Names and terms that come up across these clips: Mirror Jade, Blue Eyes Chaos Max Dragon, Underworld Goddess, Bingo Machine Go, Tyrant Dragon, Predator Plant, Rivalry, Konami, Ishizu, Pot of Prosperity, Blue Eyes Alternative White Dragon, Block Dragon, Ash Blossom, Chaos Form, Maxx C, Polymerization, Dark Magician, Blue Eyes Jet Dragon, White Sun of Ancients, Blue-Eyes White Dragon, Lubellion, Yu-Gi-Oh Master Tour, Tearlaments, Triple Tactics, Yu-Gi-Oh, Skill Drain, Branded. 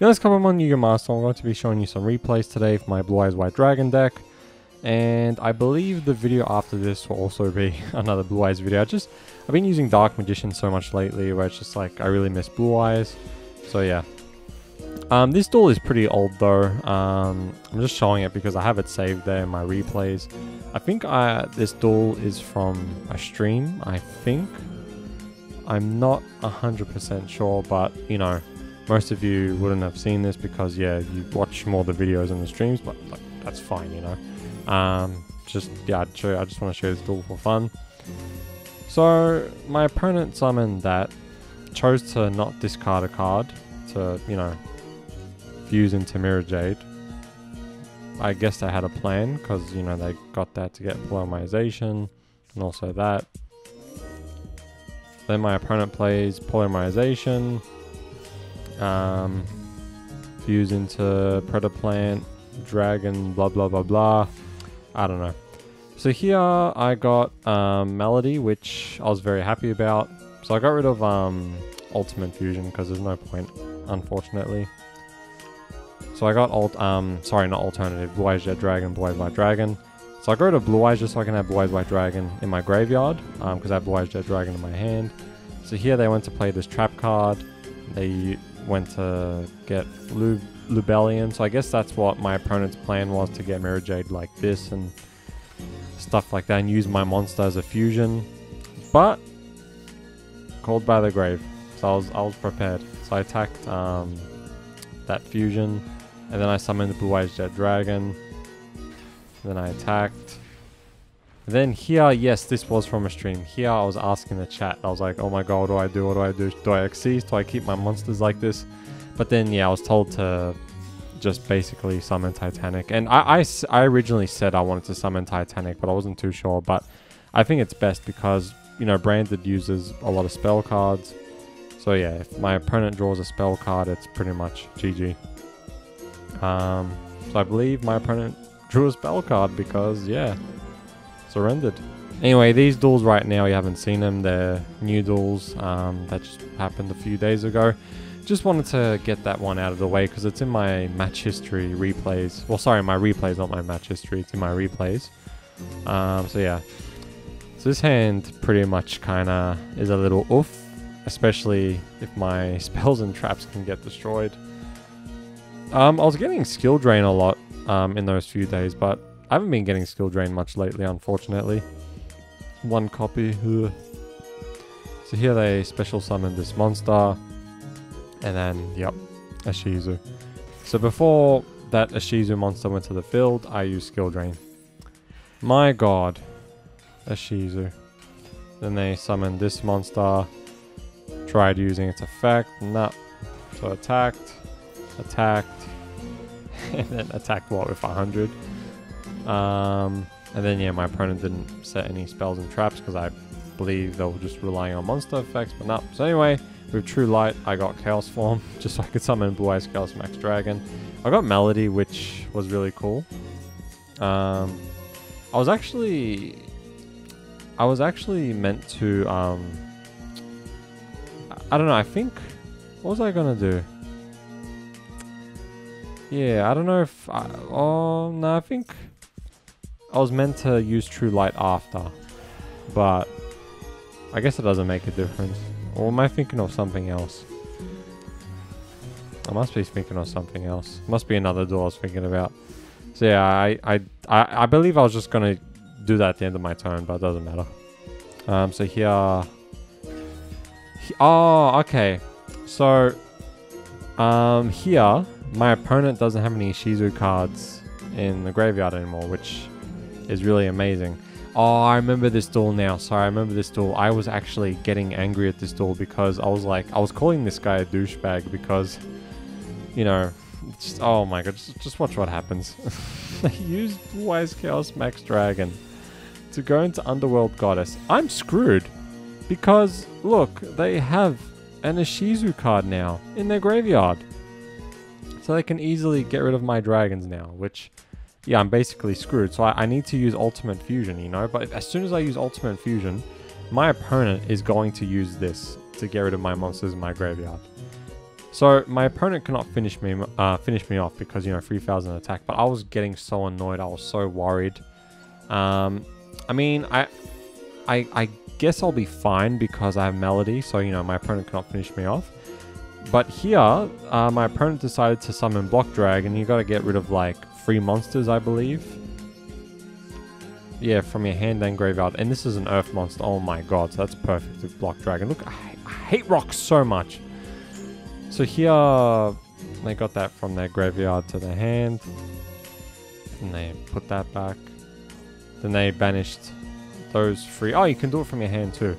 Yo guys, I'm on Yu-Gi-Oh Master. I'm going to be showing you some replays today for my Blue-Eyes White Dragon deck. And I believe the video after this will also be another Blue-Eyes video. I've been using Dark Magician so much lately where it's just like, I really miss Blue-Eyes. So yeah. This duel is pretty old though. I'm just showing it because I have it saved there in my replays. I think this duel is from a stream, I think. I'm not 100% sure, but you know, most of you wouldn't have seen this because, yeah, you watch more of the videos and the streams, but like, that's fine, you know. I just want to show this duel for fun. So my opponent summoned that, chose to not discard a card to, you know, fuse into Mirror Jade. I guess they had a plan because, you know, they got that to get Polymerization and also that. Then my opponent plays Polymerization. Fuse into Predator Plant, Dragon, blah blah blah blah. I don't know. So here I got Melody, which I was very happy about. So I got rid of Ultimate Fusion because there's no point, unfortunately. So I got Blue Eyes Jet Dragon, Blue Eyes White Dragon. So I got rid of Blue Eyes just so I can have Blue Eyes White Dragon in my graveyard because I have Blue Eyes Jet Dragon in my hand. So here they went to play this trap card. They went to get Lubellion, so I guess that's what my opponent's plan was, to get Mirror Jade like this and stuff like that and use my monster as a fusion, but called by the grave. So I was prepared. So I attacked that fusion and then I summoned the Blue Eyes Jet Dragon. Then I attacked. Then here, yes, this was from a stream. Here I was asking the chat. I was like, oh my god, what do I do? What do I do? Do I Xyz? Do I keep my monsters like this? But then, yeah, I was told to just basically summon Titanic. And I originally said I wanted to summon Titanic, but I wasn't too sure. But I think it's best because, you know, Branded uses a lot of spell cards. So yeah, if my opponent draws a spell card, it's pretty much GG. So I believe my opponent drew a spell card because, yeah, surrendered. Anyway, these duels right now, you haven't seen them, they're new duels that just happened a few days ago. Just wanted to get that one out of the way because it's in my match history replays. Well, sorry, my replays, not my match history, it's in my replays. So yeah, so this hand pretty much kind of is a little oof, especially if my spells and traps can get destroyed. I was getting Skill Drain a lot in those few days, but I haven't been getting Skill Drain much lately, unfortunately. One copy. Ugh. So here they special summoned this monster. And then, yep, Ishizu. So before that Ishizu monster went to the field, I used Skill Drain. My god. Ishizu. Then they summoned this monster. Tried using its effect. Nah. So attacked. Attacked. And then attacked what with 100. And then yeah, my opponent didn't set any spells and traps because I believe they were just relying on monster effects, but no. So anyway, with True Light, I got Chaos Form just so I could summon Blue Eyes Chaos Max Dragon. I got Melody, which was really cool. I was actually meant to I don't know, I think, what was I gonna do? Yeah, I don't know if I think I was meant to use True Light after, but I guess it doesn't make a difference. Or am I thinking of something else? I must be thinking of something else. Must be another duel I was thinking about. So yeah, I believe I was just gonna do that at the end of my turn, but it doesn't matter. So here, oh, okay. So, here, my opponent doesn't have any Ishizu cards in the graveyard anymore, which is really amazing. Oh, I remember this duel now. Sorry, I remember this duel. I was actually getting angry at this duel because I was like, I was calling this guy a douchebag because, you know, just, oh my god, just watch what happens. They used Blue Eyes Chaos Max Dragon to go into Underworld Goddess. I'm screwed because, look, they have an Ishizu card now in their graveyard. So they can easily get rid of my dragons now, which, yeah, I'm basically screwed. So I need to use Ultimate Fusion, you know? But as soon as I use Ultimate Fusion, my opponent is going to use this to get rid of my monsters in my graveyard. So my opponent cannot finish me off because, you know, 3,000 attack. But I was getting so annoyed. I was so worried. I mean, I guess I'll be fine because I have Melody. So, you know, my opponent cannot finish me off. But here, my opponent decided to summon Block Dragon. You got to get rid of like 3 monsters, I believe. Yeah, from your hand and graveyard. And this is an Earth monster. Oh my god, so that's perfect with Block Dragon. Look, I hate rocks so much. So here, they got that from their graveyard to their hand. And they put that back. Then they banished those 3. Oh, you can do it from your hand too.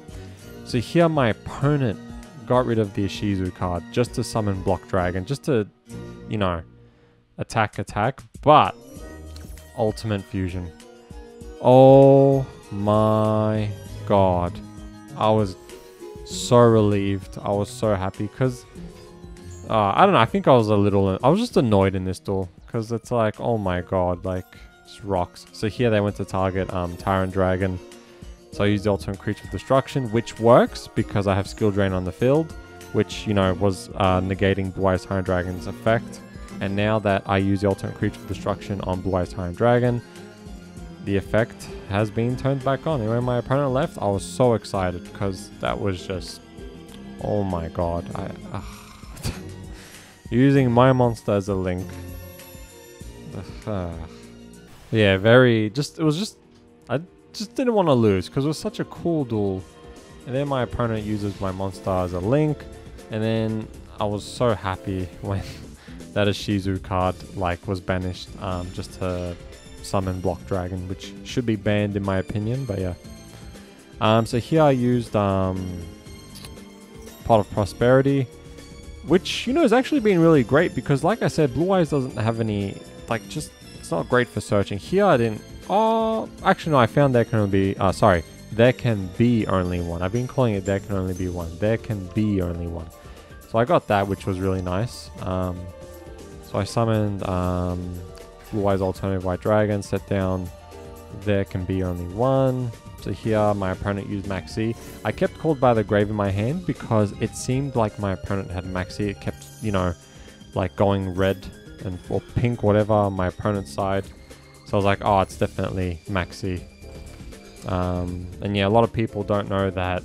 So here, my opponent got rid of the Ishizu card just to summon Block Dragon, just to, you know, attack, but ultimate fusion. Oh my god, I was so relieved. I was so happy because I don't know, I think I was just annoyed in this duel because it's like, oh my god, like, just rocks. So here they went to target Tyrant Dragon. So I used the ultimate creature of destruction, which works because I have Skill Drain on the field, which, you know, was negating Blue Eyes Tyrant Dragon's effect. And now that I use the ultimate creature of destruction on Blue Eyes Tyrant Dragon, the effect has been turned back on. And when my opponent left, I was so excited because that was just, oh my god. Using my monster as a link. Yeah, I just didn't want to lose because it was such a cool duel, and then my opponent uses my monster as a link, and then I was so happy when that Ishizu card like was banished just to summon Block Dragon, which should be banned in my opinion, but yeah. So here I used Pot of Prosperity, which, you know, has actually been really great because, like I said, Blue Eyes doesn't have any, like, just, it's not great for searching. Here I didn't. Oh, actually no, I found there can be only one. I've been calling it there can only be one. There can be only one. So I got that, which was really nice. So I summoned Blue Eyes Alternative White Dragon, set down there can be only one. So here my opponent used Maxx C. I kept Called by the Grave in my hand because it seemed like my opponent had Maxx C. It kept, you know, like going red and or pink, whatever, on my opponent's side. So I was like, oh, it's definitely Maxx C. And yeah, a lot of people don't know that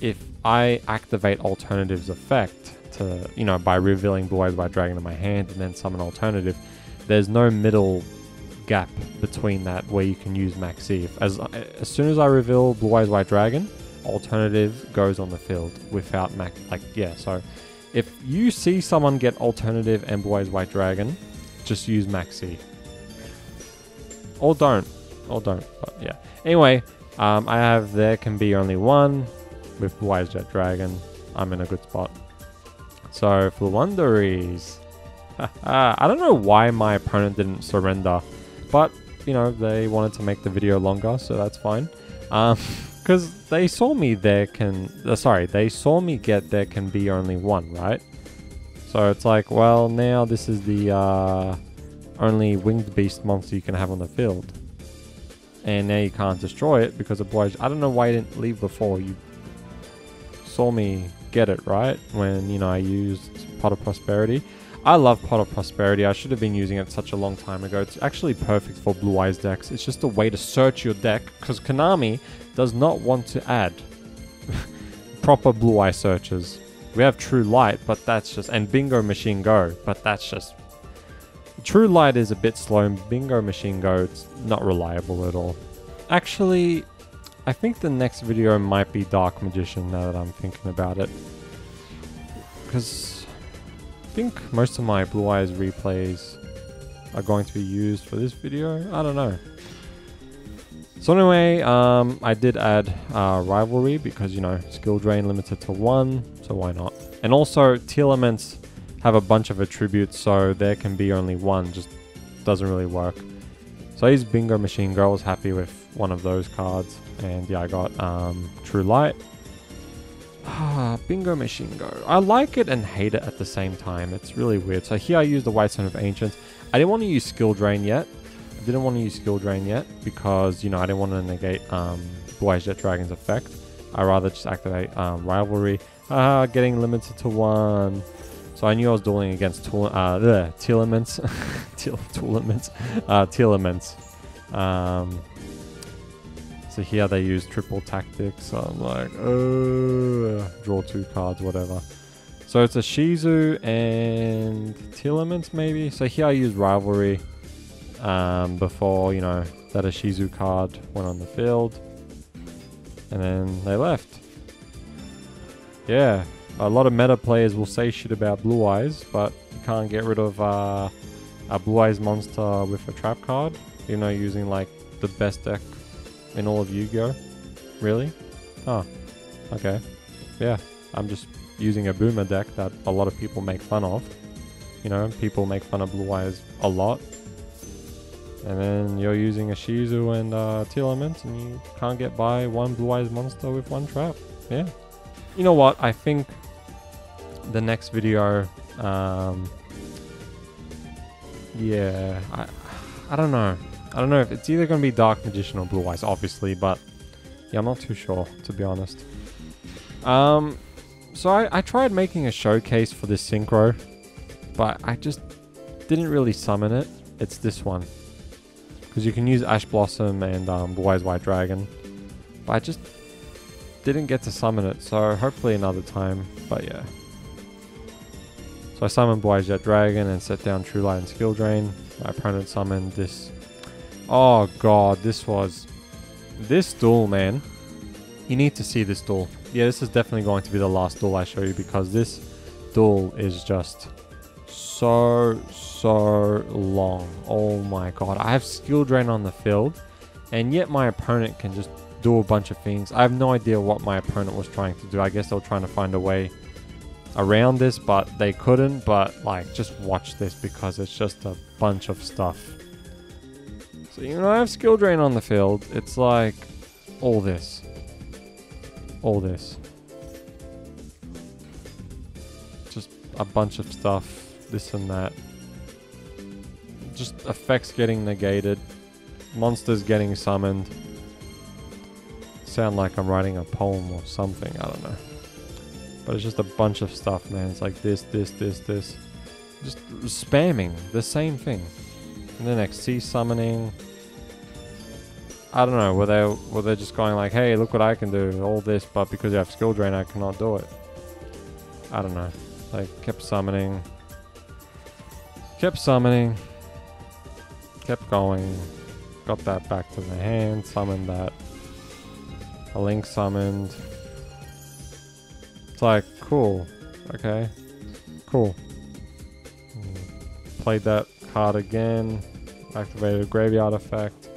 if I activate Alternative's effect to, you know, by revealing Blue Eyes White Dragon in my hand and then summon Alternative, there's no middle gap between that where you can use Maxx C. As soon as I reveal Blue Eyes White Dragon, Alternative goes on the field without Maxx, like, yeah. So if you see someone get Alternative and Blue Eyes White Dragon, just use Maxx C. Or don't, but yeah. Anyway, I have there can be only one with Blue Eyes Jet Dragon. I'm in a good spot. So for the Wonderies, I don't know why my opponent didn't surrender, but, you know, they wanted to make the video longer, so that's fine. Because they saw me they saw me get there can be only one, right? So it's like, well, now this is the only winged beast monster you can have on the field, and now you can't destroy it because of Blue Eyes. I don't know why you didn't leave before you saw me get it, right? When, you know, I used Pot of Prosperity. I love Pot of Prosperity. I should have been using it such a long time ago. It's actually perfect for Blue Eyes decks. It's just a way to search your deck because Konami does not want to add proper Blue Eye searches. We have True Light, but that's just, and Bingo Machine Go, but that's just, True Light is a bit slow, and Bingo Machine Go, it's not reliable at all. Actually, I think the next video might be Dark Magician, now that I'm thinking about it. Because I think most of my Blue Eyes replays are going to be used for this video. I don't know. So anyway, I did add Rivalry because, you know, Skill Drain limited to 1, so why not? And also, Tearlaments have a bunch of attributes, so there can be only one just doesn't really work. So I used Bingo Machine Go. I was happy with one of those cards, and yeah, I got True Light. Bingo Machine Go, I like it and hate it at the same time. It's really weird. So here I used the White Sun of Ancients. I didn't want to use Skill Drain yet. Because, you know, I didn't want to negate Blue Eyes Jet Dragon's effect. I'd rather just activate Rivalry. Getting limited to 1. So I knew I was dueling against Tearlaments. So here they use Triple Tactics. So I'm like, draw two cards, whatever. So it's Ishizu and Tearlaments maybe. So here I use Rivalry before, you know, that Ishizu card went on the field. And then they left. Yeah, a lot of meta players will say shit about Blue Eyes, but you can't get rid of a Blue Eyes monster with a trap card, even though you're using like the best deck in all of Yu-Gi-Oh. Really? Huh. Okay. Yeah, I'm just using a boomer deck that a lot of people make fun of. You know, people make fun of Blue Eyes a lot. And then you're using Ishizu and Tearlaments, and you can't get by one Blue Eyes monster with one trap. Yeah. You know what, I think the next video, yeah, I don't know. I don't know if it's either going to be Dark Magician or Blue Eyes, obviously, but yeah, I'm not too sure, to be honest. So I tried making a showcase for this synchro, but I just didn't really summon it. It's this one. Because you can use Ash Blossom and Blue-Eyes White Dragon, but I just didn't get to summon it, so hopefully another time. But yeah, so I summoned Blue Eyes Jet Dragon and set down True Light and Skill Drain. My opponent summoned this. Oh god, this duel, man. You need to see this duel. Yeah, this is definitely going to be the last duel I show you, because this duel is just so long. Oh my god, I have Skill Drain on the field, and yet my opponent can just do a bunch of things. I have no idea what my opponent was trying to do. I guess they were trying to find a way around this, but they couldn't. But like, just watch this, because it's just a bunch of stuff. So, you know, I have Skill Drain on the field. It's like all this. All this. Just a bunch of stuff. This and that. Just effects getting negated. Monsters getting summoned. Sound like I'm writing a poem or something, I don't know, but it's just a bunch of stuff, man. It's like this, just spamming the same thing. And then XC summoning, I don't know, were they just going like, hey, look what I can do, all this, but because you have Skill Drain I cannot do it. I don't know, like kept summoning, kept going, got that back to the hand, summoned that, a Link summoned. It's like, cool. Okay. Cool. Played that card again. Activated a graveyard effect.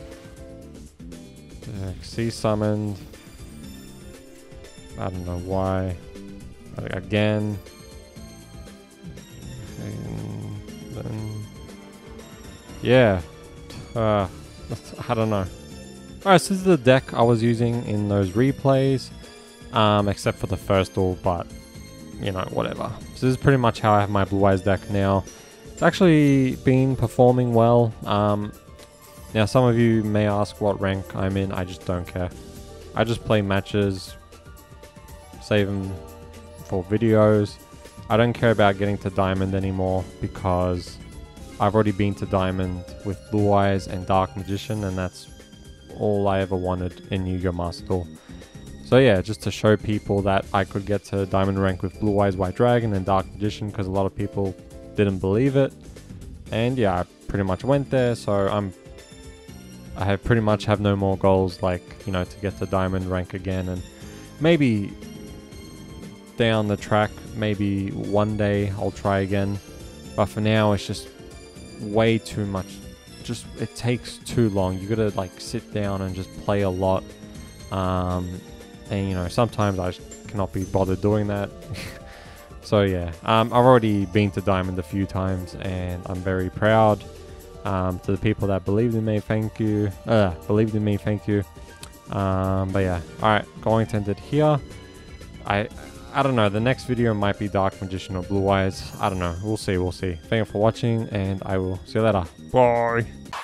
C summoned. I don't know why. Again. And then, yeah. I don't know. Alright, so this is the deck I was using in those replays, except for the first duel, but, you know, whatever. So this is pretty much how I have my Blue Eyes deck now. It's actually been performing well. Now, some of you may ask what rank I'm in. I just don't care. I just play matches, save them for videos. I don't care about getting to Diamond anymore, because I've already been to Diamond with Blue Eyes and Dark Magician, and that's all I ever wanted in Yu-Gi-Oh Master Tour. So yeah, just to show people that I could get to Diamond rank with Blue Eyes White Dragon and Dark Magician, because a lot of people didn't believe it. And yeah, I pretty much went there, so I pretty much have no more goals, like, you know, to get to Diamond rank again. And maybe down the track, maybe one day I'll try again, but for now it's just way too much. Just, it takes too long. You gotta like sit down and just play a lot, and you know, sometimes I just cannot be bothered doing that. So yeah, I've already been to Diamond a few times, and I'm very proud. To the people that believed in me, thank you. But yeah, all right, going to end it here. I don't know, the next video might be Dark Magician or Blue Eyes. I don't know, we'll see. Thank you for watching, and I will see you later. Bye.